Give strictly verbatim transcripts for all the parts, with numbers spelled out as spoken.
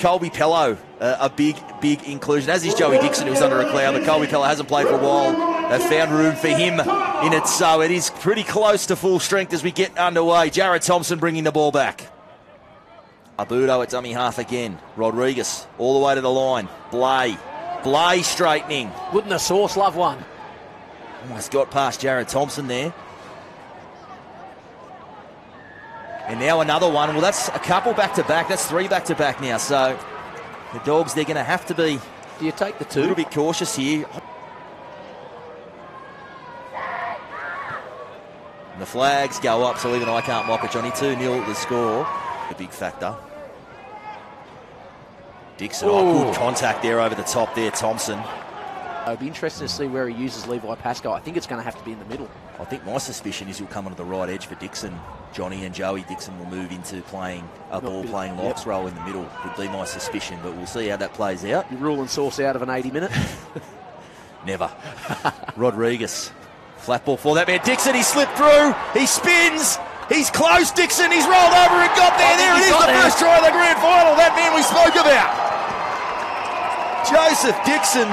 Colby Pelo, uh, a big, big inclusion, as is Joey Dixon, who's under a cloud. But Colby Pelo hasn't played for a while. They've found room for him in it, so it is pretty close to full strength as we get underway. Jared Thompson bringing the ball back. Abudo at dummy half again. Rodriguez all the way to the line. Blay. Blay straightening. Wouldn't the Source love one? Almost got past Jared Thompson there. And now another one. Well, that's a couple back-to-back. That's three back-to-back now. So the Dogs, they're going to have to be Do you take the two? a little bit cautious here. And the flags go up, so even I can't mock it, Johnny. two nil the score. A big factor. Dixon. Ooh. Oh, good contact there over the top there, Thompson. It'll be interesting to see where he uses Levi Pascoe. I think it's going to have to be in the middle. I think my suspicion is he'll come onto the right edge for Dixon. Johnny and Joey Dixon will move into playing a ball-playing locks role in the middle, would be my suspicion, but we'll see how that plays out. You're ruling Source out of an eighty-minute? Never. Rodriguez. Flat ball for that man. Dixon, he slipped through. He spins. He's close, Dixon. He's rolled over and got there. There it is, the first try of the grand final. That man we spoke about. Joseph Dixon.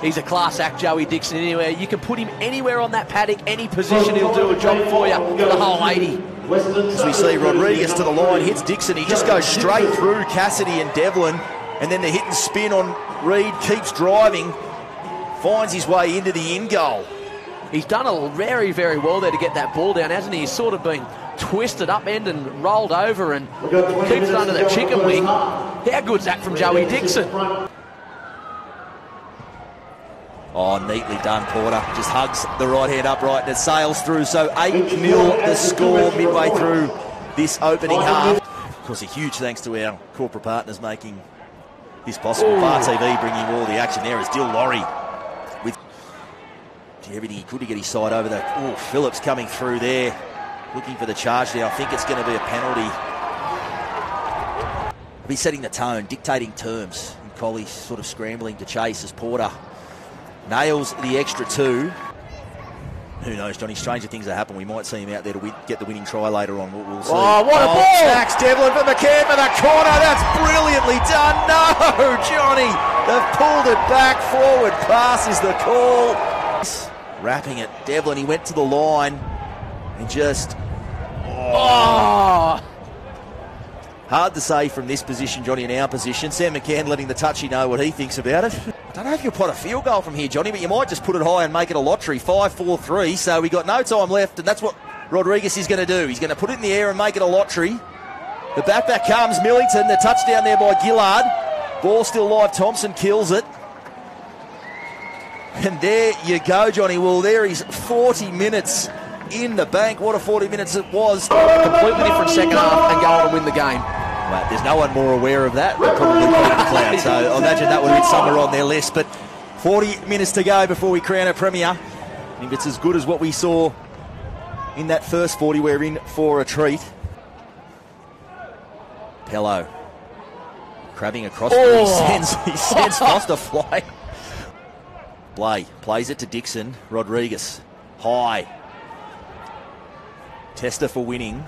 He's a class act, Joey Dixon, anywhere. You can put him anywhere on that paddock, any position, he'll do a job for you for the whole eighty. As we see Rodriguez to the line, hits Dixon. He just goes straight through Cassidy and Devlin. And then the hit and spin on Reed, keeps driving, finds his way into the in goal. He's done a very, very well there to get that ball down, hasn't he? He's sort of been twisted up end and rolled over and keeps it under the chicken wing. How good's that from Joey Dixon? Oh, neatly done, Porter. Just hugs the right hand upright and it sails through. So eight nil the score midway through this opening half. Of course, a huge thanks to our corporate partners making this possible. Bar T V bringing all the action there is Dil Laurie. Everything he could to get his side over that. Oh, Phillips coming through there, looking for the charge there. I think it's going to be a penalty. He'll be setting the tone, dictating terms. And Collie sort of scrambling to chase as Porter nails the extra two. Who knows, Johnny? Stranger things that happen. We might see him out there to win, get the winning try later on. We'll, we'll see. Oh, what a oh, ball! Snacks Devlin for McCann for the corner. That's brilliantly done. No, Johnny, they've pulled it back. Forward pass is the call. Wrapping it, Devlin, he went to the line and just... Oh. Hard to say from this position, Johnny, in our position. Sam McCann letting the touchy know what he thinks about it. I don't know if you'll pot a field goal from here, Johnny, but you might just put it high and make it a lottery. five four three, so we got no time left, and that's what Rodriguez is going to do. He's going to put it in the air and make it a lottery. The back-back comes Millington, the touchdown there by Gillard. Ball still live, Thompson kills it. And there you go, Johnny. Well, there is forty minutes in the bank. What a forty minutes it was. Completely different second half and going to win the game. Well, there's no one more aware of that than probably Colin Cloud, so I imagine that would have been somewhere on their list. But forty minutes to go before we crown our premier. I think it's as good as what we saw in that first forty. We're in for a treat. Pelo. Crabbing across. Oh. He sends, he sends Foster flying. Blay plays it to Dixon. Rodriguez high. Tester for winning.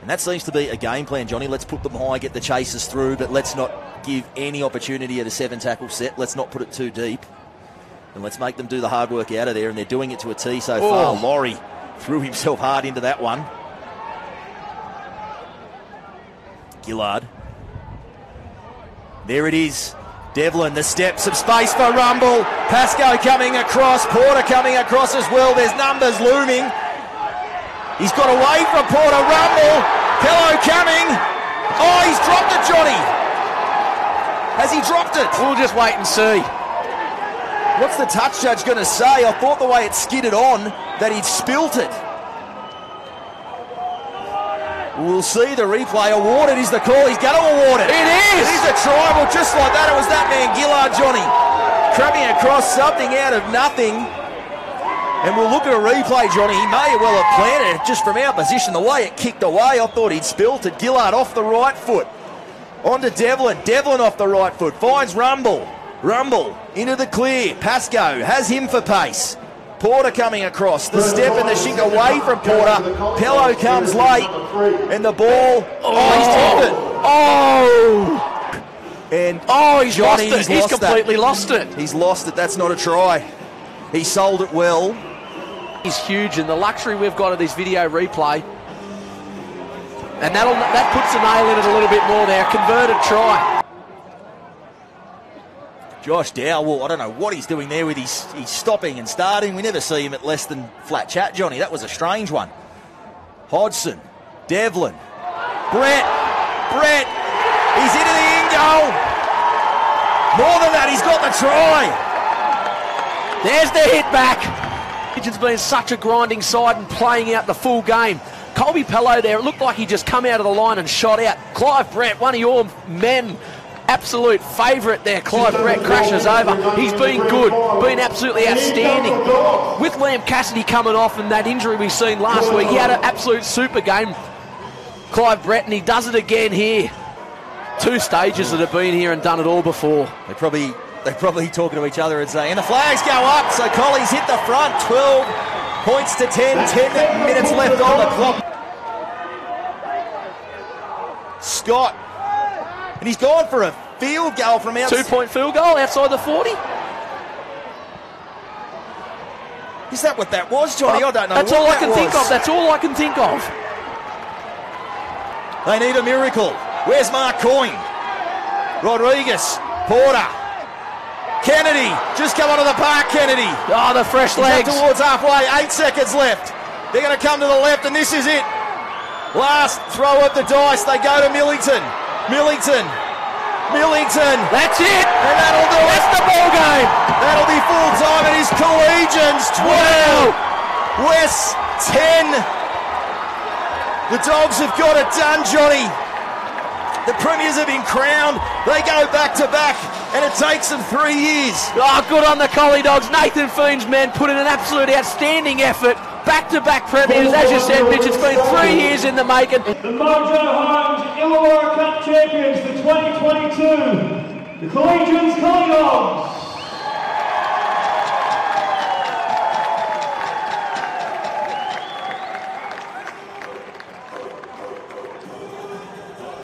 And that seems to be a game plan, Johnny. Let's put them high, get the chasers through, but let's not give any opportunity at a seven tackle set. Let's not put it too deep. And let's make them do the hard work out of there, and they're doing it to a T so oh. far. Laurie threw himself hard into that one. Gillard. There it is. Devlin, the steps of space for Rumble. Pascoe coming across. Porter coming across as well. There's numbers looming. He's got away from Porter. Rumble. Pelo coming. Oh, he's dropped it, Johnny. Has he dropped it? We'll just wait and see. What's the touch judge going to say? I thought the way it skidded on that he'd spilt it. We'll see the replay. Awarded is the call. He's going to award it. It is. It is a tribal just like that. It was that man, Gillard, Johnny. Crabbing across something out of nothing. And we'll look at a replay, Johnny. He may well have planted it just from our position. The way it kicked away, I thought he'd spilt it. Gillard off the right foot. On to Devlin. Devlin off the right foot. Finds Rumble. Rumble into the clear. Pascoe has him for pace. Porter coming across, the step and the shink away from Porter. Pelo comes late, and the ball, oh, he's tipped it. Oh! And oh, he's Johnny, lost it. He's, he's lost completely that. lost it. He's lost it. That's not a try. He sold it well. He's huge, and the luxury we've got of this video replay. And that'll, that puts the nail in it a little bit more there. Converted try. Josh Dowell, I don't know what he's doing there with his he's stopping and starting. We never see him at less than flat chat, Johnny. That was a strange one. Hodgson, Devlin, Brett, Brett. He's into the end goal. More than that, he's got the try. There's the hit back. Collegians been such a grinding side and playing out the full game. Colby Pelo there, it looked like he just come out of the line and shot out. Clive Brett, one of your men, absolute favourite there. Clive Brett crashes over. He's been good, been absolutely outstanding. With Liam Cassidy coming off and that injury we've seen last week, he had an absolute super game, Clive Brett, and he does it again here. Two stages that have been here and done it all before. They're probably, they're probably talking to each other and saying, and the flags go up, so Collie's hit the front, twelve. Points to ten, ten minutes left on the clock. Scott, and he's gone for a field goal from outside. Two-point field goal outside the forty. Is that what that was, Johnny? I don't know. That's all I can think of. That's all I can think of. They need a miracle. Where's Mark Coyne? Rodriguez, Porter. Kennedy, just come onto the park, Kennedy. Oh, the fresh legs. He's up towards halfway, eight seconds left. They're going to come to the left, and this is it. Last throw of the dice, they go to Millington. Millington. Millington. That's it. And that'll do it. That's the ball game. That'll be full time. It is Collegians twelve. Wow. West ten. The Dogs have got it done, Johnny. The premiers have been crowned. They go back to back, and it takes them three years. Oh, good on the Collie Dogs. Nathan Feen's men put in an absolute outstanding effort. Back-to-back premiers, as you said, Mitch. It's been three years in the making. The Mojo Homes Illawarra Cup champions for twenty twenty-two. The Collegians Collie Dogs.